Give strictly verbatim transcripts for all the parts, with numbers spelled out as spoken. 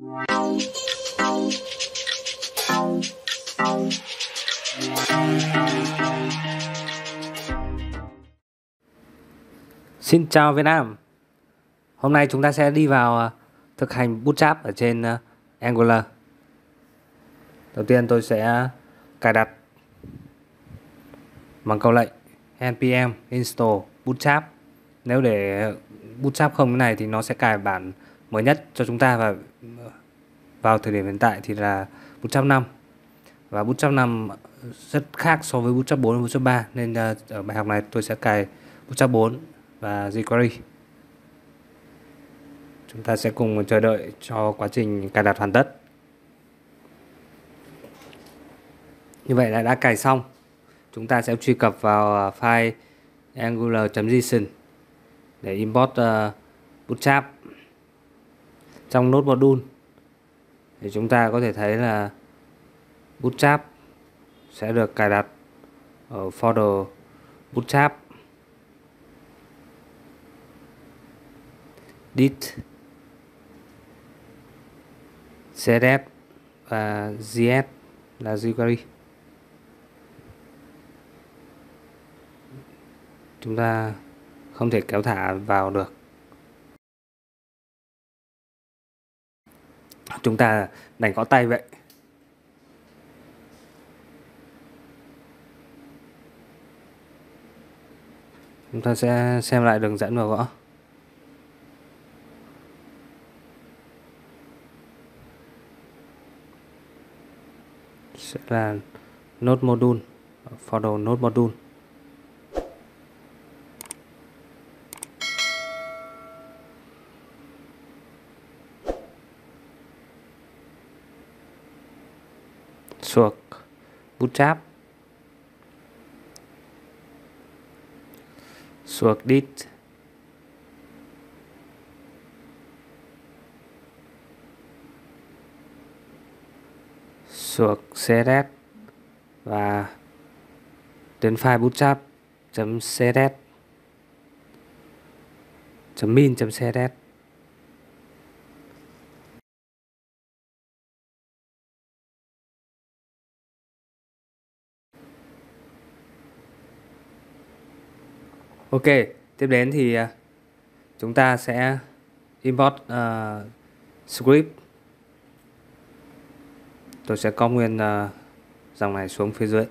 Xin chào Việt Nam. Hôm nay chúng ta sẽ đi vào thực hành Bootstrap ở trên Angular. Đầu tiên tôi sẽ cài đặt bằng câu lệnh npm install bootstrap. Nếu để Bootstrap không thế này thì nó sẽ cài bản mới nhất cho chúng ta, và vào thời điểm hiện tại thì là Bootstrap năm. Và Bootstrap năm rất khác so với Bootstrap bốn và Bootstrap ba, nên ở bài học này tôi sẽ cài Bootstrap bốn và jQuery. Chúng ta sẽ cùng chờ đợi cho quá trình cài đặt hoàn tất. Như vậy là đã cài xong. Chúng ta sẽ truy cập vào file angular chấm json để import uh, Bootstrap. Trong nốt module thì chúng ta có thể thấy là Bootstrap sẽ được cài đặt ở folder Bootstrap. Dit css và js là jQuery. Chúng ta không thể kéo thả vào được. Chúng ta đành gõ tay vậy. Chúng ta sẽ xem lại đường dẫn và gõ. Sẽ là node module, folder node module. Suộc Bootstrap, suộc dit, suộc css và đến file bootstrap.css.min.css. Ok, tiếp đến thì chúng ta sẽ import uh, script. Tôi sẽ copy nguyên uh, dòng này xuống phía dưới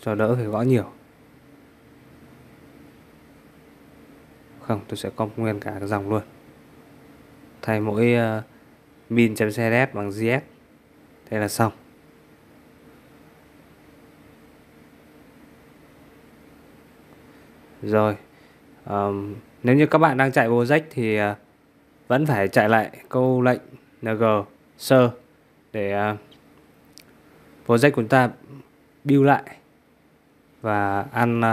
cho đỡ phải gõ nhiều. Không, tôi sẽ copy nguyên cả cái dòng luôn. Thay mỗi uh, min.css bằng js. Thế là xong. Rồi, um, nếu như các bạn đang chạy project thì uh, vẫn phải chạy lại câu lệnh ng ser để uh, project của chúng ta build lại và ăn uh,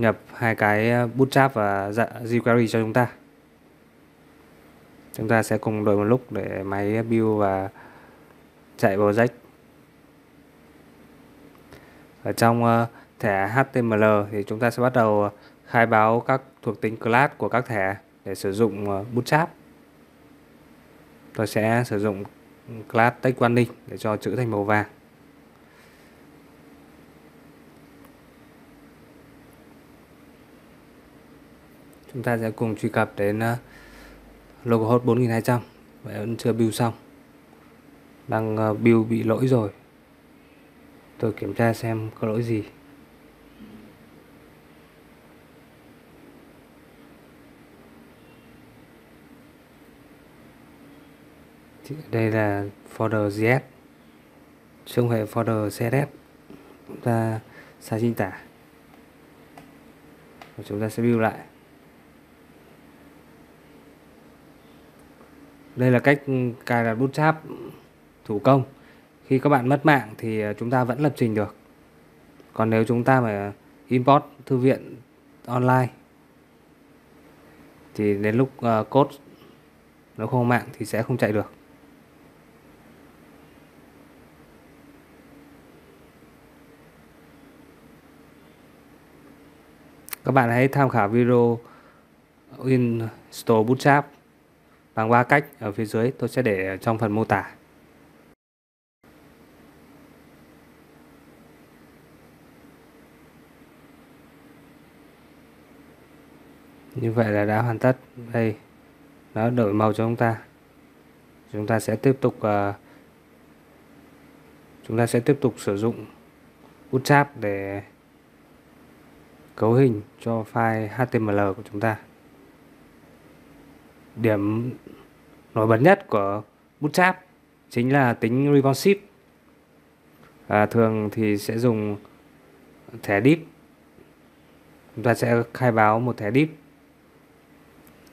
nhập hai cái Bootstrap và jQuery cho chúng ta. Chúng ta sẽ cùng đợi một lúc để máy build và chạy project. Ở trong uh, thẻ hát tê em lờ thì chúng ta sẽ bắt đầu khai báo các thuộc tính class của các thẻ để sử dụng Bootstrap. Tôi sẽ sử dụng class text warning để cho chữ thành màu vàng. Chúng ta sẽ cùng truy cập đến localhost bốn nghìn hai trăm. Vậy vẫn chưa build xong. Đang build bị lỗi rồi. Tôi kiểm tra xem có lỗi gì. Đây là folder js, chứ không phải folder css. Chúng ta sai chính tả. Và chúng ta sẽ build lại. Đây là cách cài đặt Bootstrap thủ công. Khi các bạn mất mạng thì chúng ta vẫn lập trình được. Còn nếu chúng ta mà import thư viện online thì đến lúc uh, code nó không mạng thì sẽ không chạy được. Các bạn hãy tham khảo video install Bootstrap Bằng ba cách ở phía dưới tôi sẽ để trong phần mô tả. Như vậy là đã hoàn tất. Đây, nó đổi màu cho chúng ta. Chúng ta sẽ tiếp tục uh, chúng ta sẽ tiếp tục sử dụng Bootstrap để cấu hình cho file hát tê em lờ của chúng ta. Điểm nổi bật nhất của Bootstrap chính là tính responsive. À, thường thì sẽ dùng thẻ div. Chúng ta sẽ khai báo một thẻ div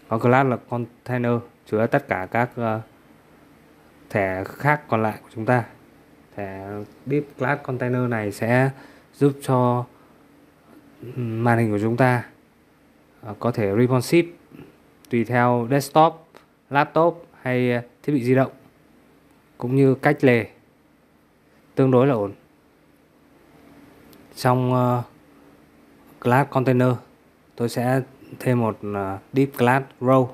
có class là container chứa tất cả các uh, thẻ khác còn lại của chúng ta. Thẻ div class container này sẽ giúp cho màn hình của chúng ta uh, có thể responsive tùy theo desktop, laptop hay thiết bị di động, cũng như cách lề tương đối là ổn. Trong uh, class container tôi sẽ thêm một uh, div class row.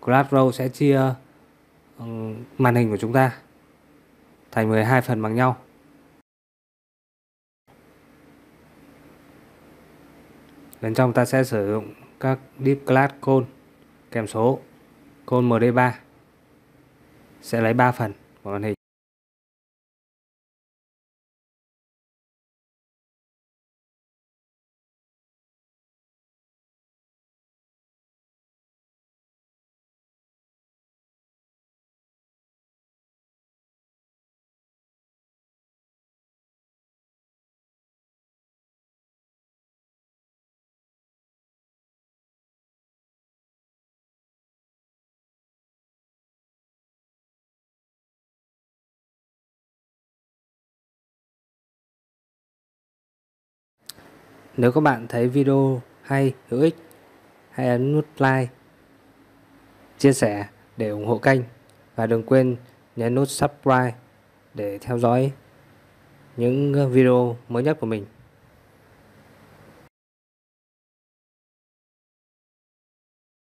Class row sẽ chia uh, màn hình của chúng ta thành mười hai phần bằng nhau. Bên trong ta sẽ sử dụng các div class col kèm số. Col em đê ba sẽ lấy ba phần của màn hình. Nếu các bạn thấy video hay, hữu ích, hãy ấn nút like, chia sẻ để ủng hộ kênh. Và đừng quên nhấn nút subscribe để theo dõi những video mới nhất của mình.